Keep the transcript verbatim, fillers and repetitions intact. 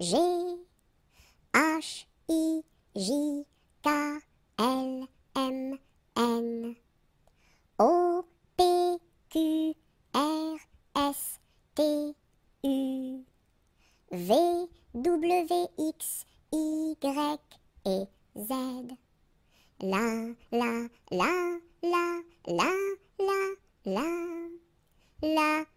G H I J K L M N O P Q R S T U V W X Y et Z. La la la la la la la la